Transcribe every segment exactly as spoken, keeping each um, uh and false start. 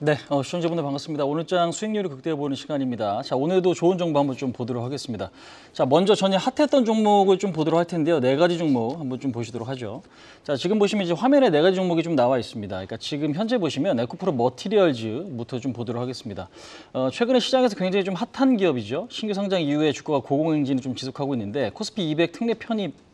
네, 어, 시청자분들 반갑습니다. 오늘장 수익률을 극대화 보는 시간입니다. 자, 오늘도 좋은 정보 한번 좀 보도록 하겠습니다. 자, 먼저 전에 핫했던 종목을 좀 보도록 할 텐데요. 네 가지 종목 한번 좀 보시도록 하죠. 자, 지금 보시면 이제 화면에 네 가지 종목이 좀 나와 있습니다. 그러니까 지금 현재 보시면 에코프로 머티리얼즈부터 좀 보도록 하겠습니다. 어, 최근에 시장에서 굉장히 좀 핫한 기업이죠. 신규 상장 이후에 주가가 고공행진을 좀 지속하고 있는데 코스피 이백 특례 편입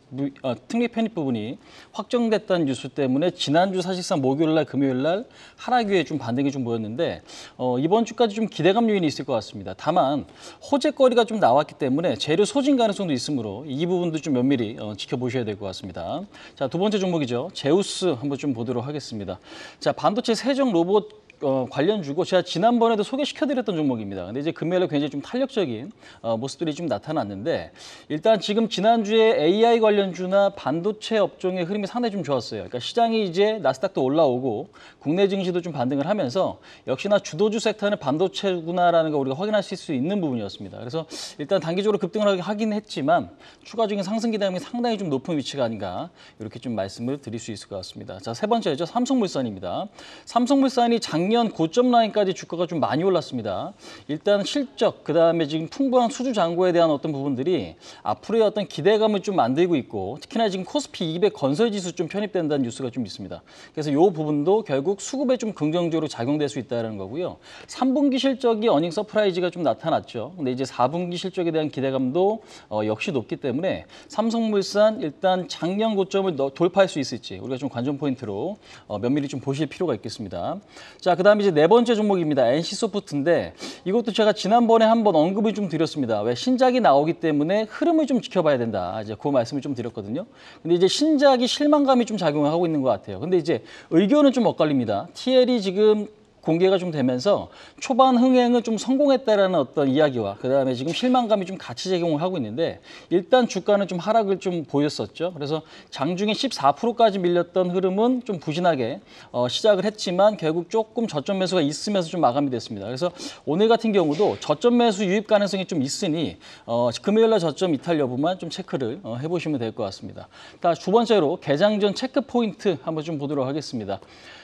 특례 편입 부분이 확정됐다는 뉴스 때문에 지난주 사실상 목요일날 금요일날 하락위에 좀 반등이 좀 보였는데 어, 이번 주까지 좀 기대감 요인이 있을 것 같습니다. 다만 호재거리가 좀 나왔기 때문에 재료 소진 가능성도 있으므로 이 부분도 좀 면밀히 어, 지켜보셔야 될 것 같습니다. 자, 두 번째 종목이죠. 제우스 한번 좀 보도록 하겠습니다. 자, 반도체 세정 로봇 어, 관련 주고 제가 지난번에도 소개시켜드렸던 종목입니다. 근데 이제 금요일에 굉장히 좀 탄력적인 어, 모습들이 좀 나타났는데 일단 지금 지난주에 에이아이 관련 주나 반도체 업종의 흐름이 상당히 좀 좋았어요. 그러니까 시장이 이제 나스닥도 올라오고 국내 증시도 좀 반등을 하면서 역시나 주도주 섹터는 반도체구나라는 거 우리가 확인할 수 있는 부분이었습니다. 그래서 일단 단기적으로 급등을 하긴 했지만 추가적인 상승 기대감이 상당히 좀 높은 위치가 아닌가 이렇게 좀 말씀을 드릴 수 있을 것 같습니다. 자, 세 번째죠. 삼성물산입니다. 삼성물산이 장 작년 고점 라인까지 주가가 좀 많이 올랐습니다. 일단 실적, 그다음에 지금 풍부한 수주 잔고에 대한 어떤 부분들이 앞으로의 어떤 기대감을 좀 만들고 있고 특히나 지금 코스피 이백 건설지수 좀 편입된다는 뉴스가 좀 있습니다. 그래서 이 부분도 결국 수급에 좀 긍정적으로 작용될 수 있다는 거고요. 삼 분기 실적이 어닝 서프라이즈가 좀 나타났죠. 근데 이제 사 분기 실적에 대한 기대감도 어, 역시 높기 때문에 삼성물산 일단 작년 고점을 돌파할 수 있을지 우리가 좀 관전 포인트로 어, 면밀히 좀 보실 필요가 있겠습니다. 자, 그 다음에 이제 네 번째 종목입니다. 엔씨소프트인데 이것도 제가 지난번에 한번 언급을 좀 드렸습니다. 왜 신작이 나오기 때문에 흐름을 좀 지켜봐야 된다. 이제 그 말씀을 좀 드렸거든요. 근데 이제 신작이 실망감이 좀 작용하고 있는 것 같아요. 근데 이제 의견은 좀 엇갈립니다. 티엘이 지금 공개가 좀 되면서 초반 흥행을 좀 성공했다라는 어떤 이야기와 그다음에 지금 실망감이 좀 같이 작용을 하고 있는데 일단 주가는 좀 하락을 좀 보였었죠. 그래서 장중에 십사 퍼센트까지 밀렸던 흐름은 좀 부진하게 어, 시작을 했지만 결국 조금 저점 매수가 있으면서 좀 마감이 됐습니다. 그래서 오늘 같은 경우도 저점 매수 유입 가능성이 좀 있으니 어, 금요일날 저점 이탈 여부만 좀 체크를 어, 해보시면 될 것 같습니다. 다 두 번째로 개장 전 체크 포인트 한번 좀 보도록 하겠습니다.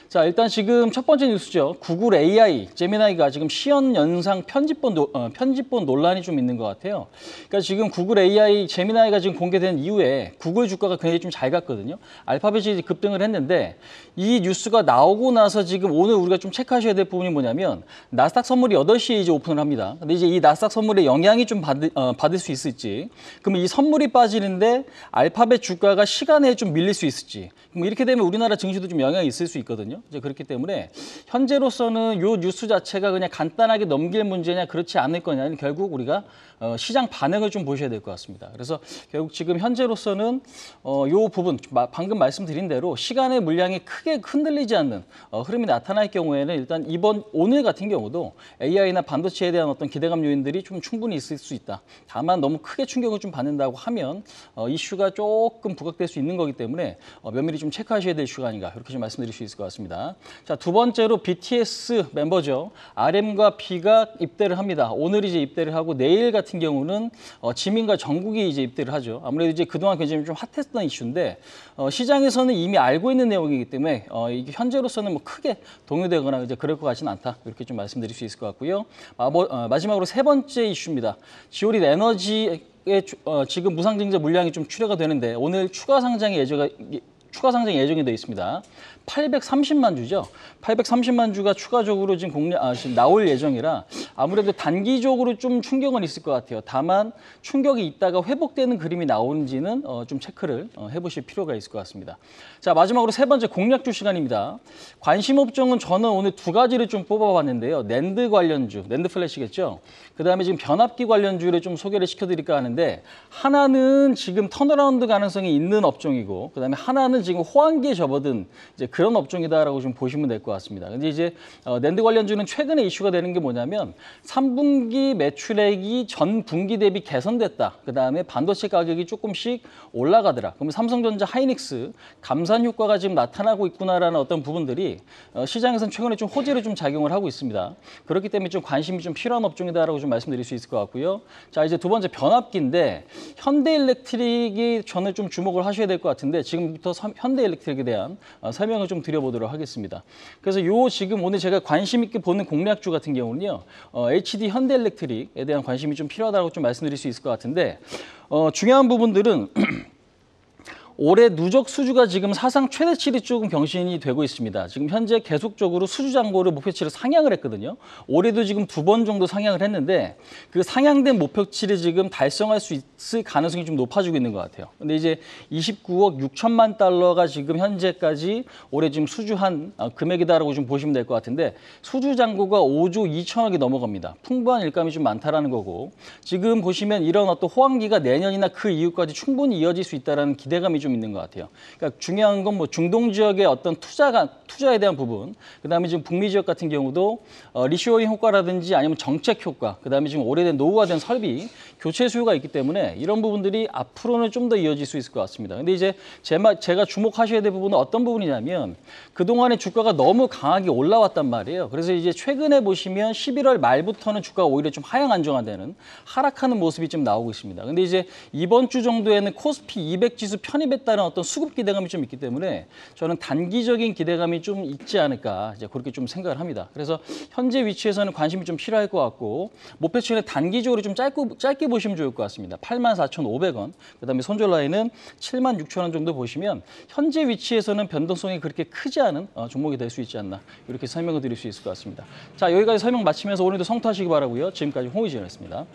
자, 일단 지금 첫 번째 뉴스죠. 구글 에이아이, 제미나이가 지금 시연 영상 편집본, 노, 어, 편집본 논란이 좀 있는 것 같아요. 그러니까 지금 구글 에이아이, 제미나이가 지금 공개된 이후에 구글 주가가 굉장히 좀 잘 갔거든요. 알파벳이 급등을 했는데 이 뉴스가 나오고 나서 지금 오늘 우리가 좀 체크하셔야 될 부분이 뭐냐면 나스닥 선물이 여덟 시에 이제 오픈을 합니다. 근데 이제 이 나스닥 선물의 영향이 좀 받을, 어, 받을 수 있을지, 그러면 이 선물이 빠지는데 알파벳 주가가 시간에 좀 밀릴 수 있을지, 그럼 이렇게 되면 우리나라 증시도 좀 영향이 있을 수 있거든요. 이제 그렇기 때문에 현재로서는 이 뉴스 자체가 그냥 간단하게 넘길 문제냐 그렇지 않을 거냐는 결국 우리가 어, 시장 반응을 좀 보셔야 될 것 같습니다. 그래서 결국 지금 현재로서는 어, 이 부분 방금 말씀드린 대로 시간의 물량이 크게 흔들리지 않는 어, 흐름이 나타날 경우에는 일단 이번 오늘 같은 경우도 에이아이나 반도체에 대한 어떤 기대감 요인들이 좀 충분히 있을 수 있다. 다만 너무 크게 충격을 좀 받는다고 하면 어, 이슈가 조금 부각될 수 있는 거기 때문에 어, 면밀히 좀 체크하셔야 될 이슈가 아닌가 이렇게 좀 말씀드릴 수 있을 것 같습니다. 자, 두 번째로 비티에스 멤버죠. 알엠과 B가 입대를 합니다. 오늘 이제 입대를 하고 내일 같은 경우는 어, 지민과 정국이 이제 입대를 하죠. 아무래도 이제 그동안 굉장히 좀 핫했던 이슈인데 어, 시장에서는 이미 알고 있는 내용이기 때문에 어, 이게 현재로서는 뭐 크게 동요되거나 이제 그럴 것 같지는 않다. 이렇게 좀 말씀드릴 수 있을 것 같고요. 아, 뭐, 어, 마지막으로 세 번째 이슈입니다. 지오린 에너지 어, 지금 무상증자 물량이 좀 출하가 되는데 오늘 추가 상장의 예정이 추가 상장 예정이 되어 있습니다. 팔백삼십만 주죠. 팔백삼십만 주가 추가적으로 지금, 공략, 아, 지금 나올 예정이라 아무래도 단기적으로 좀 충격은 있을 것 같아요. 다만 충격이 있다가 회복되는 그림이 나오는지는 어, 좀 체크를 어, 해보실 필요가 있을 것 같습니다. 자, 마지막으로 세 번째 공략주 시간입니다. 관심 업종은 저는 오늘 두 가지를 좀 뽑아봤는데요. 낸드 관련주, 낸드 플래시겠죠. 그다음에 지금 변압기 관련주를 좀 소개를 시켜드릴까 하는데 하나는 지금 턴어라운드 가능성이 있는 업종이고 그다음에 하나는 지금 호황기에 접어든 이제 그런 업종이다라고 좀 보시면 될 것 같습니다. 근데 이제 어, 낸드 관련주는 최근에 이슈가 되는 게 뭐냐면 삼 분기 매출액이 전 분기 대비 개선됐다. 그다음에 반도체 가격이 조금씩 올라가더라. 그러면 삼성전자, 하이닉스 감산 효과가 지금 나타나고 있구나라는 어떤 부분들이 어, 시장에서는 최근에 좀 호재로 좀 작용을 하고 있습니다. 그렇기 때문에 좀 관심이 좀 필요한 업종이다라고 좀 말씀드릴 수 있을 것 같고요. 자, 이제 두 번째 변압기인데 현대일렉트릭이 저는 좀 주목을 하셔야 될 것 같은데 지금부터 현대일렉트릭에 대한 어, 설명 설명을 좀 드려보도록 하겠습니다. 그래서 요 지금 오늘 제가 관심 있게 보는 공략주 같은 경우는요, 어, 에이치디 현대일렉트릭에 대한 관심이 좀 필요하다고 좀 말씀드릴 수 있을 것 같은데, 어, 중요한 부분들은 올해 누적 수주가 지금 사상 최대치를 조금 경신이 되고 있습니다. 지금 현재 계속적으로 수주 잔고를 목표치를 상향을 했거든요. 올해도 지금 두 번 정도 상향을 했는데 그 상향된 목표치를 지금 달성할 수 있을 가능성이 좀 높아지고 있는 것 같아요. 근데 이제 이십구억 육천만 달러가 지금 현재까지 올해 지금 수주한 금액이다라고 좀 보시면 될 것 같은데, 수주 잔고가 오조 이천억이 넘어갑니다. 풍부한 일감이 좀 많다라는 거고, 지금 보시면 이런 어떤 호황기가 내년이나 그 이후까지 충분히 이어질 수 있다라는 기대감이 좀 있는 것 같아요. 그러니까 중요한 건 뭐 중동 지역의 어떤 투자가 투자에 대한 부분, 그다음에 지금 북미 지역 같은 경우도 어, 리쇼어링 효과라든지 아니면 정책 효과, 그다음에 지금 오래된 노후화된 설비 교체 수요가 있기 때문에 이런 부분들이 앞으로는 좀 더 이어질 수 있을 것 같습니다. 근데 이제 제마, 제가 주목하셔야 될 부분은 어떤 부분이냐면, 그동안에 주가가 너무 강하게 올라왔단 말이에요. 그래서 이제 최근에 보시면 십일월 말부터는 주가가 오히려 좀 하향 안정화되는 하락하는 모습이 좀 나오고 있습니다. 근데 이제 이번 주 정도에는 코스피 이백 지수 편입 따른 어떤 수급 기대감이 좀 있기 때문에 저는 단기적인 기대감이 좀 있지 않을까, 이제 그렇게 좀 생각을 합니다. 그래서 현재 위치에서는 관심이 좀 필요할 것 같고, 목표치는 단기적으로 좀 짧고, 짧게 보시면 좋을 것 같습니다. 팔만 사천오백 원, 그다음에 손절 라인은 칠만 육천 원 정도 보시면 현재 위치에서는 변동성이 그렇게 크지 않은 종목이 될 수 있지 않나, 이렇게 설명을 드릴 수 있을 것 같습니다. 자, 여기까지 설명 마치면서 오늘도 성투하시기 바라고요. 지금까지 홍의진이었습니다.